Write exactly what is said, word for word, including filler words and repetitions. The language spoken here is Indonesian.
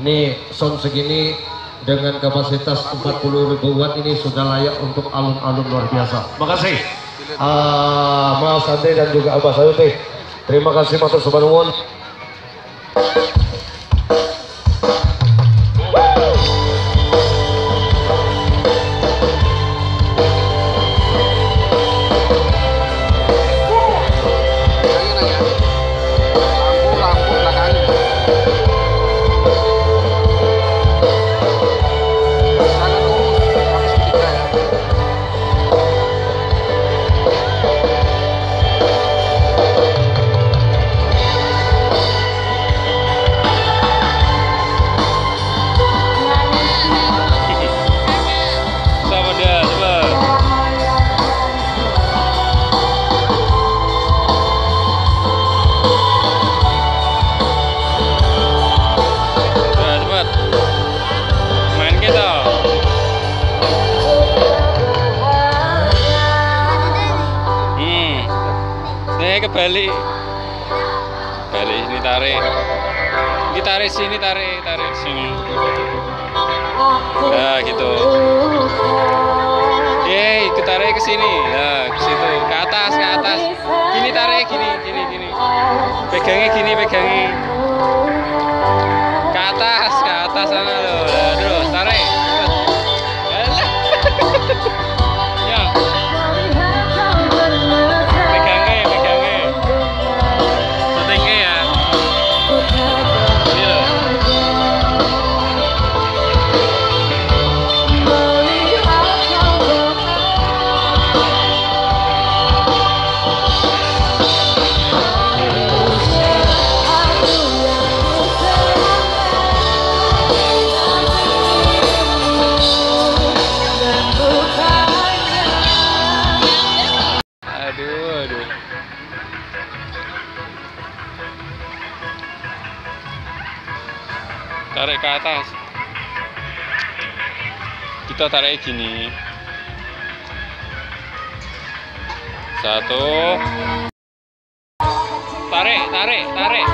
Ini sound segini dengan kapasitas empat puluh ribu watt ini sudah layak untuk alun-alun luar biasa. Makasih uh, Mas Andi dan juga Abah Sayuti. Terima kasih Matur Subanwon. Balik balik ini tarik ini tarik sini tarik tarik sini nah gitu yeay tarik ke sini nah ke situ ke atas ke atas gini tarik gini gini gini pegangnya gini pegangnya ke atas ke atas sana loh nah, terus tarik ya tarik ke atas kita tarik gini satu tarik tarik tarik.